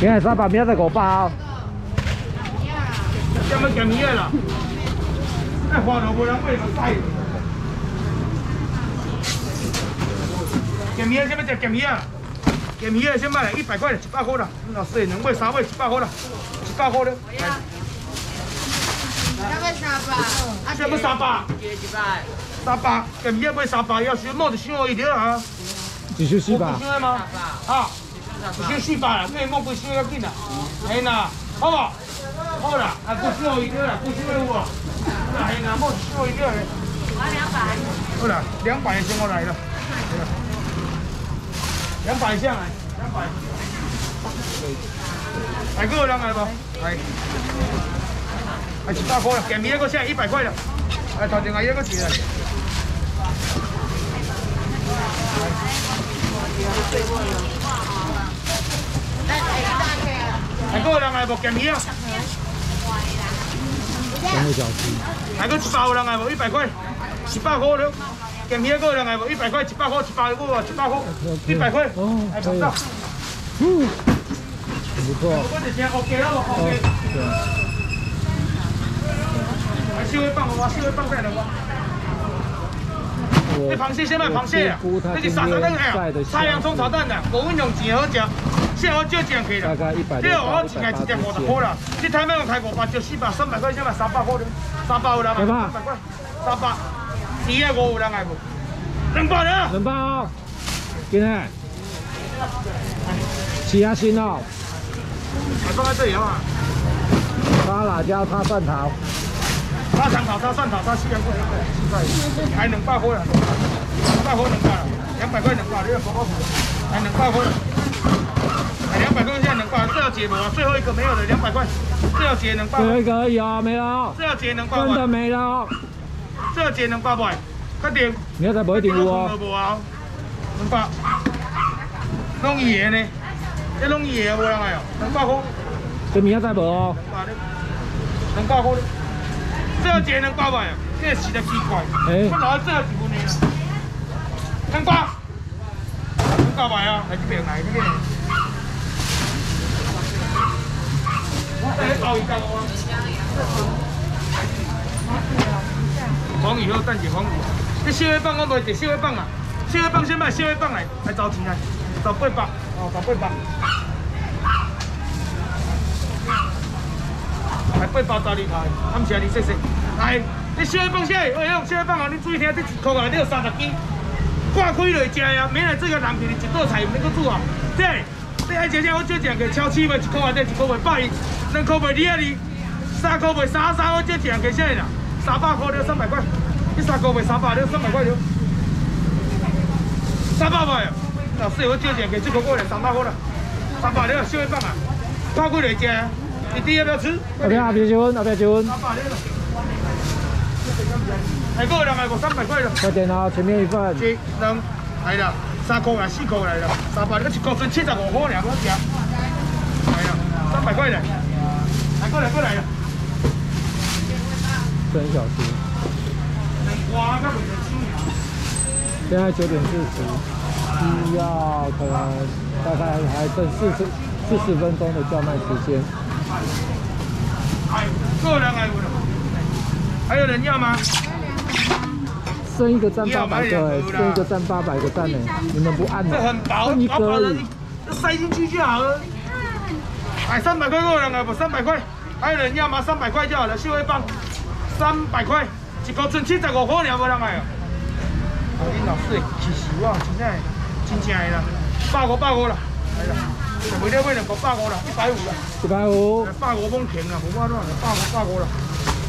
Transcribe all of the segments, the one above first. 今日300米得500。咁咪咁嘢啦？哎，花萝卜啦，不如晒。咁嘢，咁咪就咁嘢。咁嘢先买啦，100块的，100块啦。老师，能买3尾100块啦，100块的。要买300，啊，要买300。300，咁嘢买300，要少弄就少一点啊。只收400。不收吗？啊。 就400啦，咩莫不收要紧啦，哎呐，好不？好啦，啊，不收一点啦，不收有啊，哎呐，莫收一点嘞。我200。好啦，200先我来了。200先来，200。来个人来不？来。来100块啦，前面那个先100块啦，哎，头前那个几啦？ 还够人来无咸鱼啊？还够100人来无100块，100块了。咸鱼够人来无100块，100块100个啊，100块100块，还不到。嗯，不错。我这先 OK 了， OK。还稍微放我，稍微放开了我。 那螃蟹先卖螃蟹啊，那是300块哎，太阳葱炒蛋的，5分钟真好吃，现在我少钱去了，这我一天一只50块啦，你太慢用开500就400，300块先卖300块了，300有人买300块，300，250有人买不？200了，200哦，今天，起鸭心哦，放在这里啊，沙辣椒炒蒜头。 他长草，他蒜草，他400块，还200块了，200块能干了，200块能干，这个好靠谱，还200块，还200块现在能干，这要解吗？最后一个没有了，200块，这要解能干。最后一个而已啊，没了。这要解能干。真的没了。这要解能干不？快点。你要再买一点有啊。200，弄伊个呢？这弄伊个无人来哦，200块。这明仔再买哦。200块。 这要节能八百啊，这洗得奇怪，我拿这几块呢，能八百啊，还是别来这边。我再包一张哦。黄鱼好，等下黄鱼，这小尾棒我卖一小尾棒啊，小尾棒先卖小尾棒来，来找钱来，找800，哦，找800。 还800块，暗时你说说，来，你小尾放下，哎呦，小尾放啊，你注意听，这一箍啊，你有30斤，挂开来吃呀，免来这个人皮一道菜免搁煮啊。对，你爱吃啥我少钱给超市卖1箍啊，这1箍卖8，2箍卖2，3箍卖3，我少钱给啥啦？300块了300块，你3箍卖300了300块了，300块呀，老师我少钱给1箍过来300块了，300了小尾放啊，挂开来吃呀。 弟弟要不要吃？要不要结婚？还够了，还够300块了。快点啊，前面一份。一、两，来了，3块来，4块来了，300，这1块分75块了，我吃。来了，300块了，还过来，过来了。真小心。哇，那不能吃呀。现在9:40，需要可能大概还剩40分钟的叫卖时间。 够人来不了，还有人要吗？剩一个占800个哎，剩一个占800个赞哎，你们不按吗？这很薄，你可以，这塞进去就好了。哎，300块够人来不？300块，还有人要吗？300块就好了，秀惠帮，300块，1个剩75块了，无人来哦。啊，你老师气死我，真正的啦，85啦，来啦。 每条买2个85啦，150啦，150，85猛停啦，无法啦，85啦，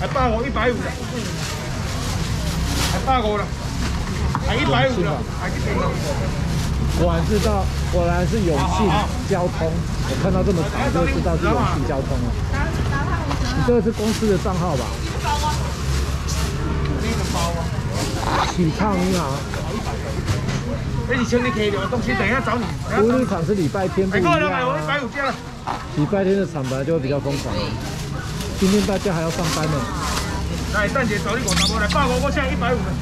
还85150啦，还85啦，还150啦，还100啦。果然是永信交通，我看到这么长就知道是永信交通了。你这个是公司的账号吧？启畅银行。 那你请你客流东西，等一下找你。福利场是礼拜天不一样啊。礼拜天的场本来就会比较疯狂。今天大家还要上班呢。来，蛋姐找你500块来，85块现在150了。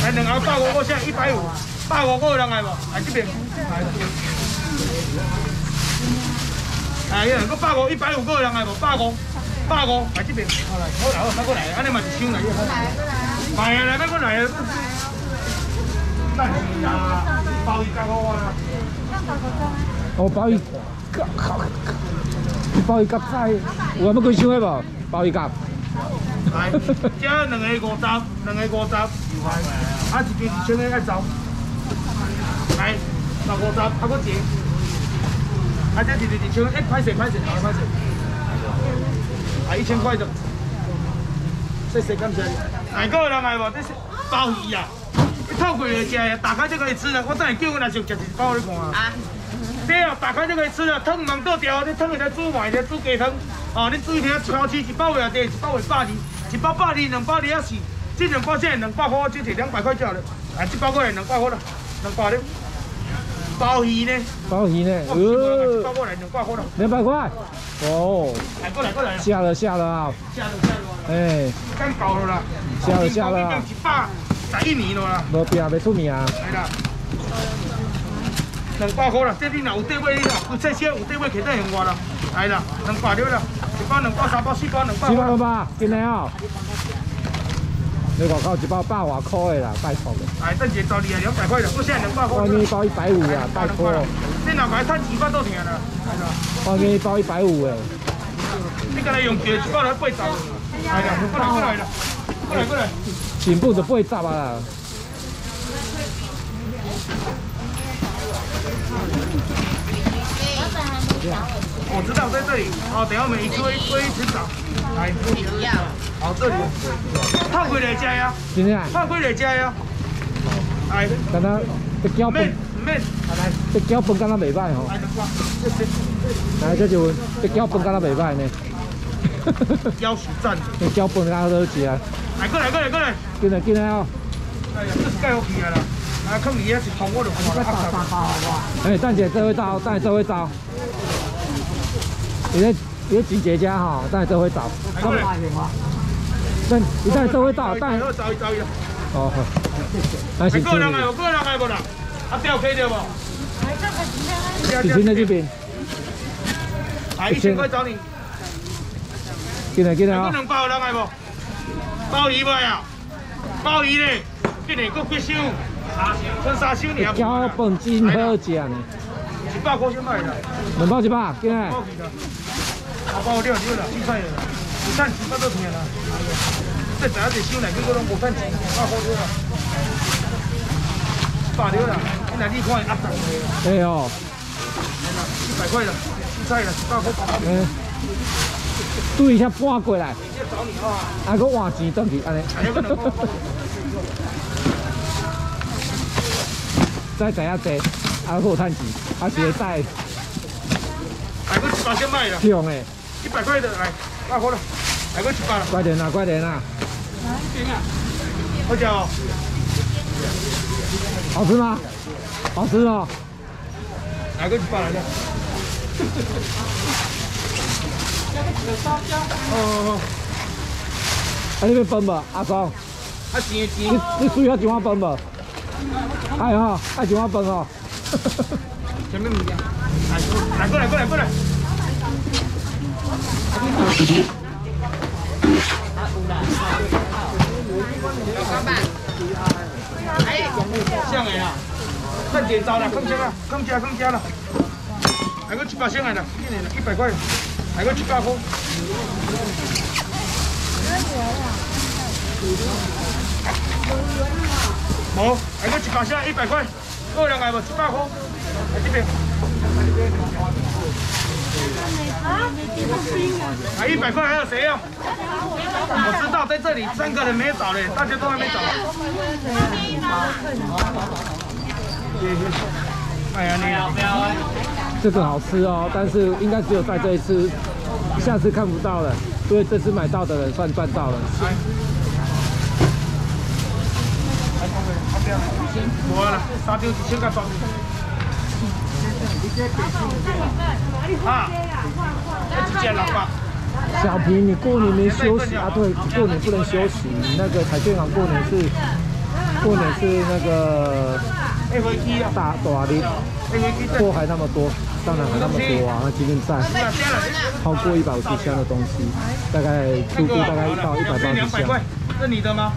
来，2盒85块现在150，85块有人来不？来这边。来，哎呀，我150，150个人来无？150，来这边。好来，好来，好，过来，安尼嘛是抢来。来啊，来，过来啊。来啊，鲍鱼加我啊。哦，鲍鱼加，鲍鱼加菜，有阿要几箱的无？鲍鱼加。来，这2个50，2个50。啊，一边是千个爱走。来，650，啊，搁钱。 啊！这一千，哎，拍摄，好，拍摄。啊，1000块就，谢，感谢。哪个人来无？这是鲍鱼啊！透过来吃的，打开就可以吃了。我等下叫我来想吃一包你看啊。啊。对哦，打开就可以吃了，汤唔通倒掉，你汤会使煮糜，煮鸡汤。哦，你煮条超市一包话多，1包为120，1包82，2包24，这2包现在200块，我只摕200块就好了。啊，这包过来200块了，200了。 鲍鱼呢？鲍鱼呢？200块，200块。哦。来过来过来。下了啊！下了。哎。干搞了啦！下了。111年了啦。无病未出名。来啦。200块啦，这你若有地位，有这些有地位，肯定用我啦。来啦，200了啦，1包、2包、3包、4包、2包。4包，真的哦。你外口一包100外块的啦，拜托嘞！哎，等下找你啊，200块啦，我现在200块。外面包150啊，拜托。你若买趁200都甜啦，系啦。外面包150诶。你刚才用几包来80？系啦，过来。全部都80啊啦。我知道在这里，好，等下我们一堆找，来，好，这里。 泡开来食呀，真的啊！泡开来食呀，哎，敢那这饺饭，免，来，这饺饭敢那袂歹吼，来，这就这饺饭敢那袂歹呢，饺是赞，这饺饭敢那好食啊！来，过来，进来哦！哎呀，这是盖好皮啊啦，啊，看你也是捅我就看啦，哎，蛋姐这会招，蛋姐这会招，你这集结家哈，蛋姐这会招，过来。 但一旦收会到，但哦，好，谢谢。有个人来无啦？啊，钓起着无？几斤在这边？啊，1000块找你。进来啊！2包人来无？鲍鱼卖啊？鲍鱼嘞，今年搁8箱，剩3箱呢。饺饭真好食呢。100块就卖啦。2包100，进来。2包6啦，七块啦。 有赚钱我都听啦，再赚一收来，结果拢无赚钱，200块啦，100了啦，你来你看压涨的啦。哎哦，100块啦，菜啦，100块。嗯，对一下搬过来。直接找你啊！啊，搁换钱转去安尼。再赚下济，啊，好赚钱，啊，是会再。哎，搁100先卖啦。强诶！100块的来。 200块了，来个100了。快点啊！好吃哦，好吃吗？好吃哦。来个100来的。哦。啊，你要分无？阿松。啊，钱。你需要一碗分无？哎哈，爱一碗分哦。前面物件。来过来。 哎，像哎呀，快点招了，更加了，还有700上来了，100块，还有700块。好，还有700下100块，够两百不？700块，来这边。 啊！100块还有谁要？我知道在这里3个人没找嘞，大家都还没找。哎呀，你这个好吃哦，但是应该只有在这一次，下次看不到了，所以这次买到的人算赚到了。无啦，3张1千块包。 啊！小平，你过年没休息啊？对，过年不能休息。那个彩券行过年是那个大礼。货还那么多，上来还那么多啊！那集运站超过150箱的东西，大概估计大概180箱。是你的吗？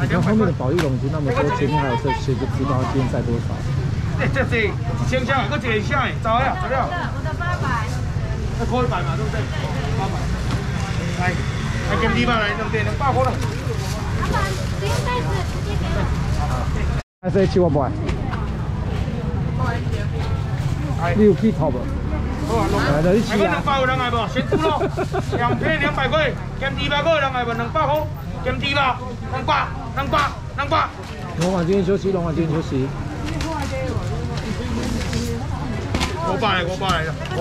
你看后面的保育笼已经那么多，前面还有这些，就知道今天载多少。哎，这是1000箱，还有1箱哎，走了走了。我的800。那扣100嘛，对不对？800。来，还跟地方来，对不对？200块了。老板，您袋子直接给我。还是700块。 你有去淘不？来了，你去啊！200有人来不？先租咯，2片200块，减200块有人来不？200块，减200，200。龙华这边休息，龙华这边休息。500了，哎，500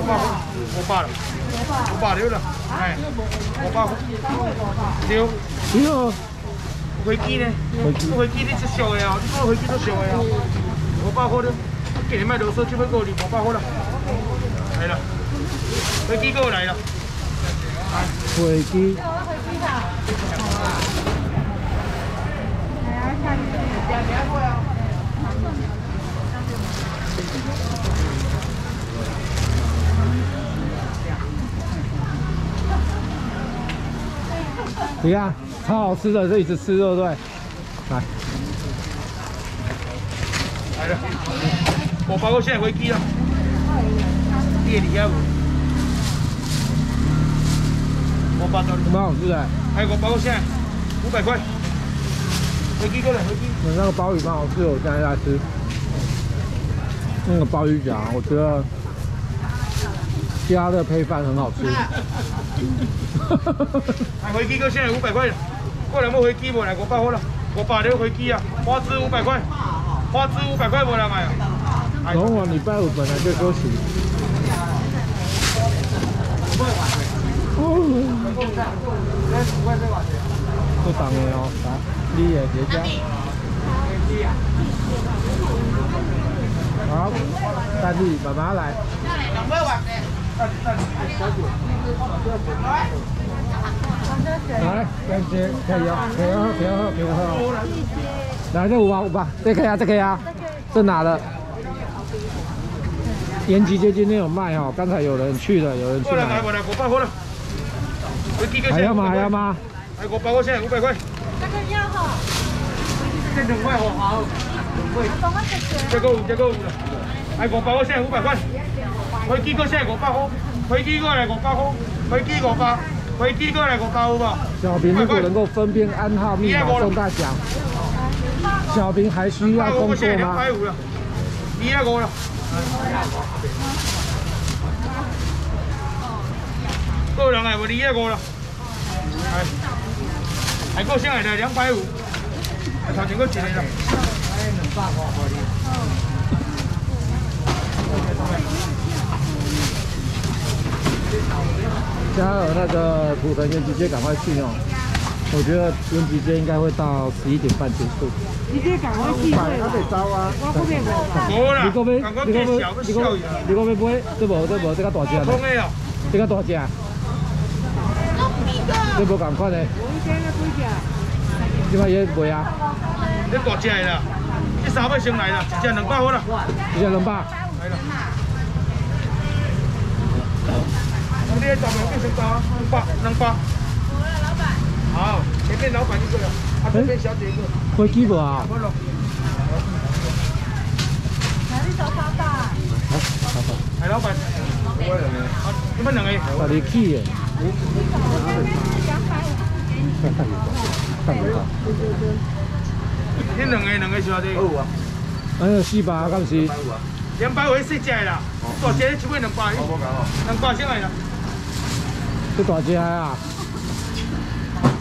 了，对。飞机呢？飞机你出售的哦，你讲飞机出售的哦，500块了。 给你卖螺丝就会够你500块了，来了，飞机过来了，飞机。你看，超好吃的，就一直吃，对不对？来，来了。 500块现在回机了，夜里下午，500多，蛮好吃的。还有500块现在500块，回机过来，回机。我那个鲍鱼蛮好吃的，我现在在吃。那个鲍鱼夹，我觉得加的配饭很好吃。还回机哥现在500块了，过来没回机，过来500块了，500就回机啊，花枝500块，花枝500块没人买啊。 然后我礼拜5本来就休息。够重的哦，啊，你也别加。好，大弟爸爸来。来，感谢，加油，加油！来，这500，这可以啊，这可以啊，这拿了。 延吉街今天有卖哦，刚才有人去了，有人去了。还要吗？还要吗？还500块现在500块。这个要哈。这2块好。这个5了。还500块现在500块。飞机哥现在500块，飞机哥来500块，飞机500，飞机哥来500吧。小平如果能够分辨暗号密码中大奖。小平还需要工作吗？250了，250了。 够人哎，我250了，还够下来的250，头前够钱了，加尔那个土城延吉街赶快去哦，我觉得延吉街应该会到11点半结束。 你这赶快去，他得走啊！我后面无啦，你讲要买，这无这个大只嘞，这个大只，这无同款嘞。你买也袂啊？这大只啦，这三尾先来啦，一只200好啦，一只200。来啦。你这大尾变成啥？200。好了，老板。好，前面老板一个了。 这边小姐一个，飞机无啊？哪里找老板？哎，老板，你们2个？哪里去耶？250。你2个小姐？有啊。哎，400敢是？200块细只啦，大只你出面200，200先来啦。这大只啊？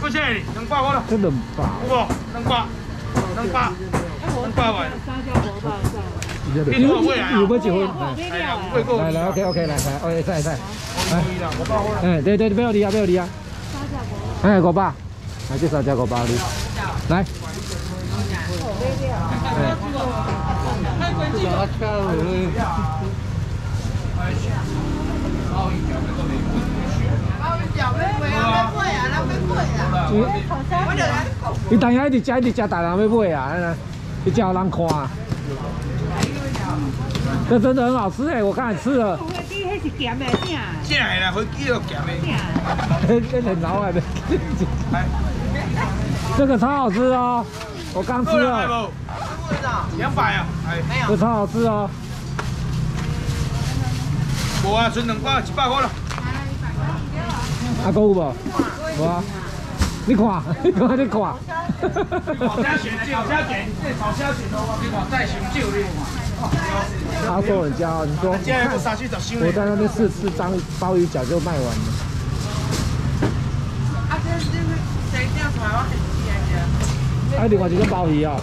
多少哩？200块了。这200。哇，200万。有没结婚？来来 ，OK， 来来 ，OK， 在。来。哎，对，不要离啊。哎，500，来介绍加500哩。来。你等下一直食，大人要买啊！你才有人看。这真的很好吃哎，我刚才吃了。火鸡那是咸的，正。正的啦，火鸡要咸的。这很老啊，这个超好吃哦，我刚吃了。200啊，哎，这超好吃哦。无啊，剩2包，100块了。啊，够无？无啊。 你看，你看，你看！炒虾卷，炒虾卷，这炒虾卷的话，你看再熊酒的嘛。他说人家，你说，我在那边试张鲍鱼脚就卖完了。啊，这是谁钓出来？我很厉害的。哎，另外一个鲍鱼啊。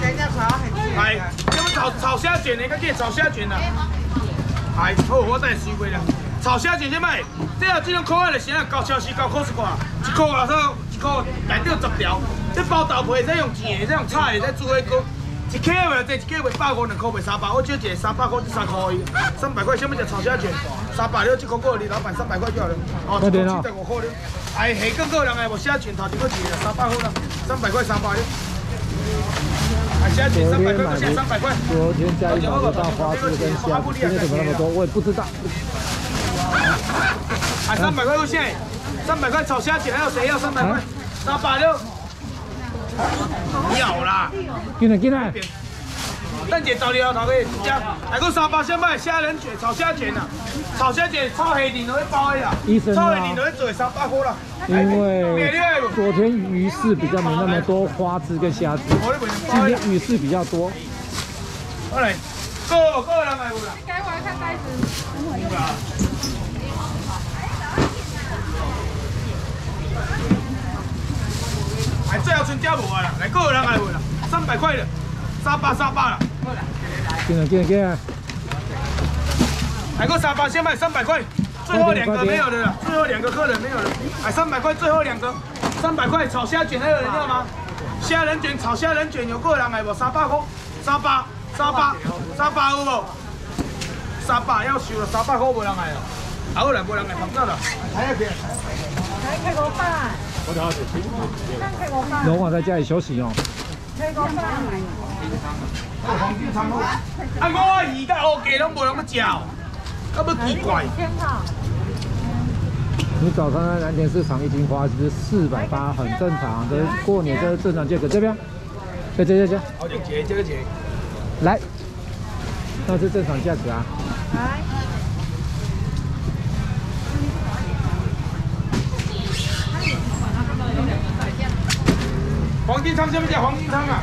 谁钓出来？我很厉害。哎，这么炒虾卷的，佮叫炒虾卷啦。哎，好，我再收回来。 炒虾卷这卖，这啊这种可爱的虾啊，到超市到50块，1块外头1块内底10条。这包豆皮再用煎的，再用炒的，再煮的锅。一克袂济，一克150，2块袂300。我少一个300块就3块，300块想要食炒虾卷，300了1块你老板300块就好了。哦，175块了。哎，下更个人哎，无虾卷头一个一个300块啦，300块300了。哎，虾卷300块，我现300块。昨天加一毛大花枝跟虾，今天怎么那么多？我也不知道。 还300块入线，300块炒虾卷，还有谁要300块？300了，有啦，进来，蛋姐找你啊，头个加，还有300先卖虾仁卷、炒虾卷啦，炒虾卷炒虾仁都会包的啦，炒虾仁都会做300块啦。因为昨天鱼市比较没那么多花枝跟虾子，今天鱼市比较多。过来，过来买有啦。改我看袋子。有啦。 哎，最后剩加无啊啦，来个人来问啦，300块了，300啦。进来。来个300先卖300块，最后2个没有的了，最后2个客人没有了。哎，300块最后2个，300块炒虾卷还有人要吗？虾仁卷炒虾仁卷有个人来无？300块，300有无？300要收了，300块无人来哦，还有人无人来捧到了，还要别，还开个饭。 龙王在家里休息哦。啊，我鱼甲乌鸡拢无人要食哦，咁要奇怪。你早上在南田市场一斤花是480，很正常。这过年这正常价格，这边，这。好，这个姐。来，那是正常价格啊。来。 黄金仓这边叫黄金仓啊，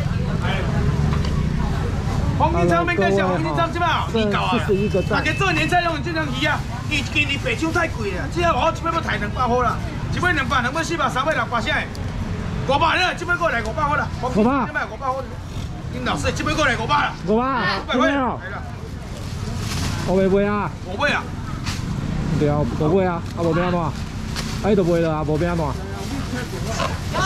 黄金仓边个叫黄金仓是吧？你搞啊！大家做年菜拢用这种鱼啊，伊今年白酒太贵了，只要我这边要抬200块啦，这边200、200、400、300、600啥的，500了，这边过来500块啦，500，这边500块，林老师这边过来500啦，500块，我袂啊，500啊，对啊，500啊，啊无变安怎？哎，都袂了啊，无变安怎？哦。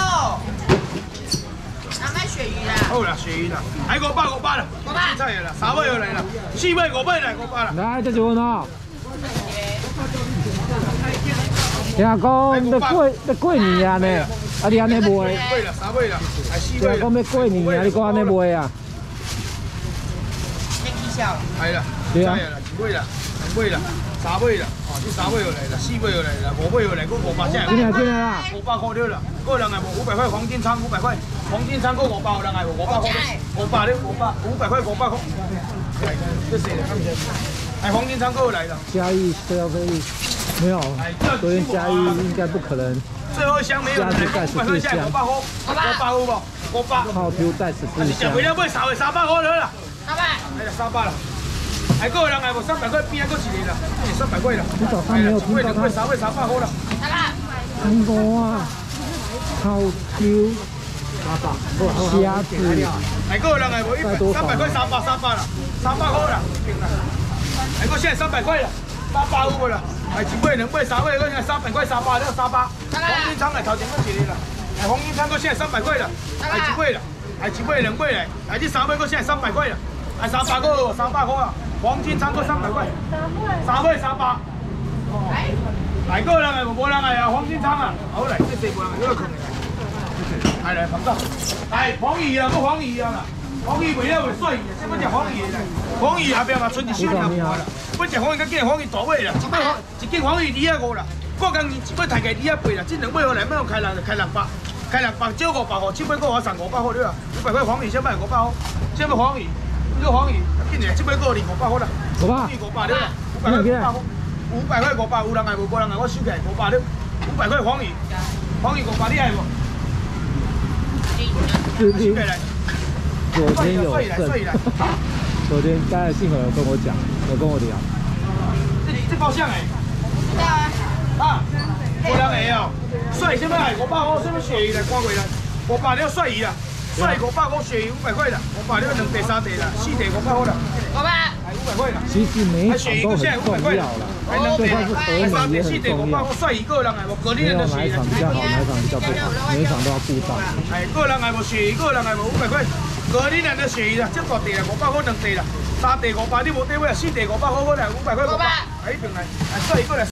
鳕鱼啦，好啦，鳕鱼啦，还500啦，青菜啦，3尾又来啦，4尾5尾来500啦。来，这就问哦。听讲要过年啊呢，啊你安尼卖？5尾啦，3尾啦，还4尾。听讲要过年啊，你讲安尼卖啊？天气笑。哎啦，对啊，2尾啦，2尾啦，3尾啦，哦，你3尾又来啦，4尾又来啦，5尾又来，过500只。进来啦，500块了啦，个人也无500块，黄金仓500块。 黄金餐锅500，人爱500块，500了500块500块。这谁来？哎，黄金餐锅来了。嘉义消费没有，昨天嘉义应该不可能。最后一箱没有。500块下来500块，500不？500。好 ，Q 带14箱。你讲回来买少的300块了啦。300。哎呀，300了。还个人爱无300块，边还个一个啦，也300块了。你早上没有听到他？3位300块了。很多啊，好 Q。 虾子，哎，个人哎，我100、300块300了，300块了，哎，我现在300块了，300五了，哎，1尾、2尾、3尾，我现在300块300了，300。黄金仓来头前我一个了，哎，黄金仓我现在300块了，哎，1尾了，哎，1尾、2尾嘞，哎，这3尾我现在300块了，哎，300个300块啊，黄金仓我300块，3尾300。哎，个人哎，无人哎啊，黄金仓啊，好来，这4个人，我来看。 来捧到，哎，黄鱼啊，搁黄鱼啊啦，黄鱼袂了袂水，我食黄鱼嘞。黄鱼后壁嘛剩一小条半啦。我食黄鱼，甲见黄鱼大尾啦，一斤黄鱼2.5啦。过工年一尾大概2.8啦，这两尾后来要开人就开600，开600少500吼，这尾我送500好了啊。500块黄鱼，这尾500好，这尾黄鱼，这黄鱼，紧嘞，这尾过年500好啦。500了，500块500好，500块500，有人爱无？无人爱，我收起来500了，500块黄鱼，黄鱼500你爱无？ 昨天大家幸好有跟我讲，有跟我聊。这包厢哎，知道啊。啊，我人会哦，帅什么来？500块，什么鳕鱼来？看过来，500了帅鱼啦，帅500块，鳕鱼500块啦，500了2地3地啦，4地500好啦，500块啦。其实每一场都很重要啦，最怕是河南也很重要。帅一个人哎，我隔离人的鳕鱼，哪场比较不好，每一场都要顾到。哎，个人哎，无鳕鱼，个人哎，无500块。 隔年人的鳕鱼啦，这大地啦，500块2地啦，3地500，你无地位啊，4地500好，我来500块500，哎，平来，哎，帅一个来。